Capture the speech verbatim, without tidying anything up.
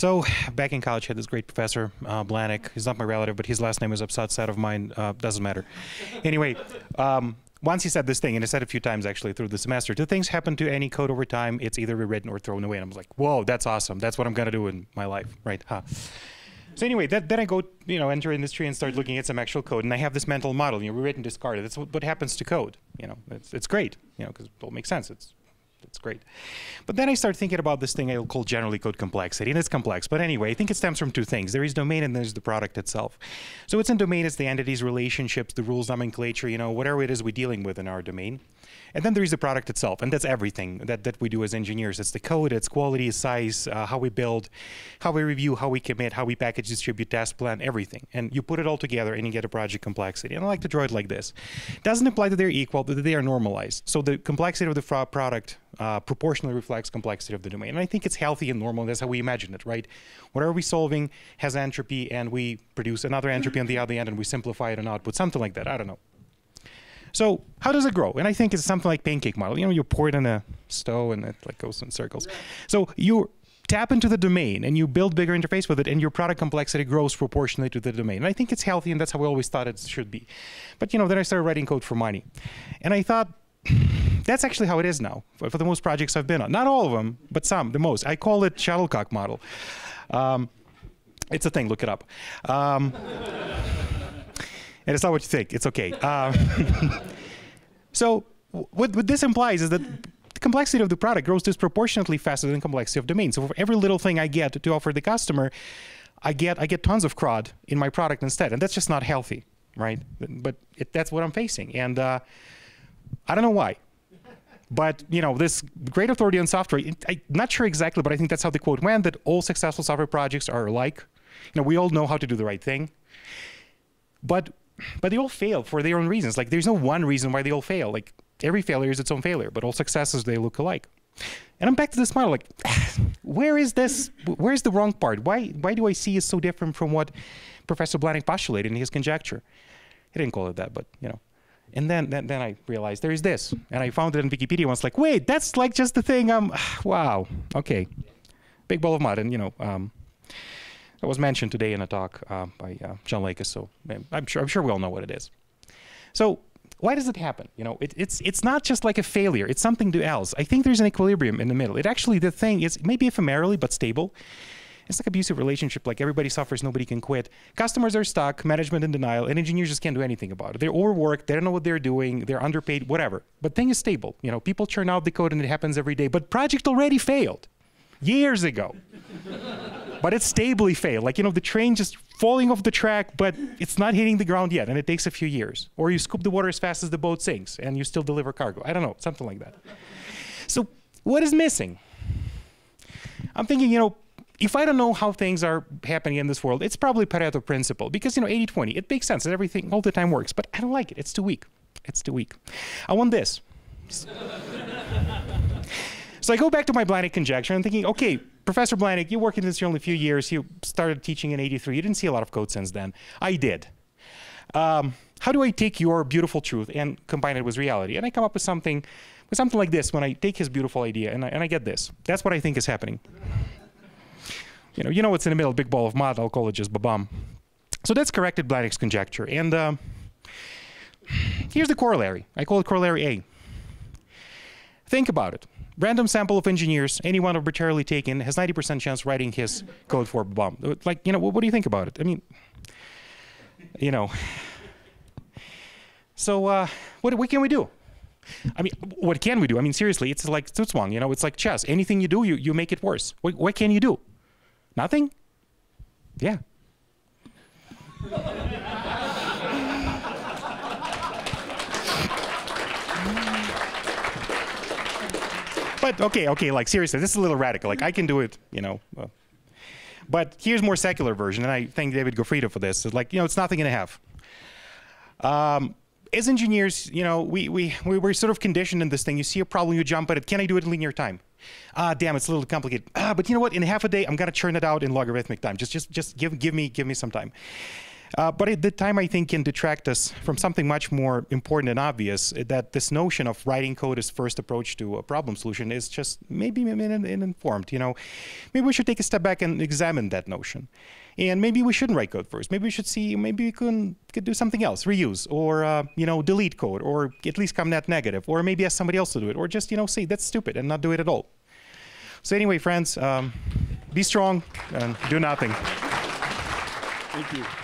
So back in college, I had this great professor, uh, Blanik. He's not my relative, but his last name is upside side of mine. Uh, doesn't matter. Anyway, um, once he said this thing, and I said a few times actually through the semester, two things happen to any code over time. It's either rewritten or thrown away. And I was like, whoa, that's awesome. That's what I'm going to do in my life, right? Huh. So anyway, that, then I go, you know, enter industry and start looking at some actual code, and I have this mental model, you know, rewritten, discarded. That's what, what happens to code, you know. It's, it's great, you know, because it all makes sense. It's, it's great. But then I start thinking about this thing I'll call generally code complexity, and it's complex. But anyway, I think it stems from two things. There is domain and there's the product itself. So what's in domain is the entities, relationships, the rules, nomenclature, you know, whatever it is we're dealing with in our domain. And then there is the product itself, and that's everything that, that we do as engineers. It's the code, it's quality, size, uh, how we build, how we review, how we commit, how we package, distribute, test, plan, everything. And you put it all together and you get a project complexity. And I like to draw it like this. It doesn't imply that they're equal, but that they are normalized. So the complexity of the product uh, proportionally reflects complexity of the domain. And I think it's healthy and normal. That's how we imagine it, right? Whatever we're solving has entropy, and we produce another entropy on the other end, and we simplify it and output something like that. I don't know. So how does it grow? And I think it's something like pancake model. You know, you pour it in a stove and it like goes in circles. Yeah. So you tap into the domain and you build bigger interface with it, and your product complexity grows proportionally to the domain. And I think it's healthy, and that's how we always thought it should be. But you know, then I started writing code for money, and I thought that's actually how it is now for, for the most projects I've been on. Not all of them, but some, the most. I call it shuttlecock model. Um, it's a thing. Look it up. Um, And it's not what you think. It's okay. Uh, so what, what this implies is that the complexity of the product grows disproportionately faster than the complexity of domain. So for every little thing I get to offer the customer, I get I get tons of crud in my product instead, and that's just not healthy, right? But it, that's what I'm facing, and uh, I don't know why. But you know, this great authority on software. It, I'm not sure exactly, but I think that's how the quote went: that all successful software projects are alike. You know, we all know how to do the right thing, but But they all fail for their own reasons. Like, there's no one reason why they all fail. Like, every failure is its own failure, but all successes, they look alike. And I'm back to this model, like, where is this? Where's the wrong part? Why, why do I see it so different from what Professor Blanik postulated in his conjecture? He didn't call it that, but, you know. And then, then, then I realized there is this. And I found it in Wikipedia once, like, wait, that's like just the thing. Um, wow, okay. Big ball of mud, and, you know. Um, It was mentioned today in a talk uh, by uh, John Lakos, so I'm sure I'm sure we all know what it is. So why does it happen? You know, it, it's it's not just like a failure; it's something else. I think there's an equilibrium in the middle. It actually, the thing is maybe ephemerally but stable. It's like an abusive relationship. Like, everybody suffers, nobody can quit. Customers are stuck, management in denial, and engineers just can't do anything about it. They're overworked. They don't know what they're doing. They're underpaid, whatever. But thing is stable. You know, people churn out the code, and it happens every day. But project already failed years ago. But it's stably failed. Like, you know, the train just falling off the track, but it's not hitting the ground yet, and it takes a few years. Or you scoop the water as fast as the boat sinks, and you still deliver cargo. I don't know, something like that. So what is missing? I'm thinking, you know, if I don't know how things are happening in this world, it's probably Pareto principle. Because, you know, eighty twenty, it makes sense, and everything all the time works. But I don't like it. It's too weak. It's too weak. I want this. So I go back to my Blanik conjecture. I'm thinking, okay, Professor Blanik, you worked in this for only a few years. You started teaching in eighty-three. You didn't see a lot of code since then. I did. Um, how do I take your beautiful truth and combine it with reality? And I come up with something, with something like this. When I take his beautiful idea and I, and I get this, that's what I think is happening. You know, you know what's in the middle, big ball of mud. I'll call it just babam. So that's corrected Blanik's conjecture. And um, here's the corollary. I call it corollary A. Think about it. Random sample of engineers, anyone arbitrarily taken, has ninety percent chance writing his code for bomb. Like, you know, what, what do you think about it? I mean, you know. So uh, what, what can we do? I mean, what can we do? I mean, seriously, it's like Zugzwang, you know, it's like chess. Anything you do, you, you make it worse. What, what can you do? Nothing? Yeah. But okay, okay, like seriously, this is a little radical. Like, I can do it, you know. Uh, but here's more secular version, and I thank David Gofrido for this. It's like, you know, it's nothing and a half. Um, as engineers, you know, we, we, we we're sort of conditioned in this thing. You see a problem, you jump at it. Can I do it in linear time? Ah, damn, it's a little complicated. Ah, but you know what? In half a day, I'm gonna churn it out in logarithmic time. Just, just, just give, give me, give me some time. Uh, but at the time, I think, can detract us from something much more important and obvious, that this notion of writing code as first approach to a problem solution is just maybe uninformed. You know, maybe we should take a step back and examine that notion. And maybe we shouldn't write code first. Maybe we should see, maybe we can, could do something else, reuse, or uh, you know, delete code, or at least come net negative, or maybe ask somebody else to do it, or just, you know, say that's stupid and not do it at all. So anyway, friends, um, be strong and do nothing. Thank you.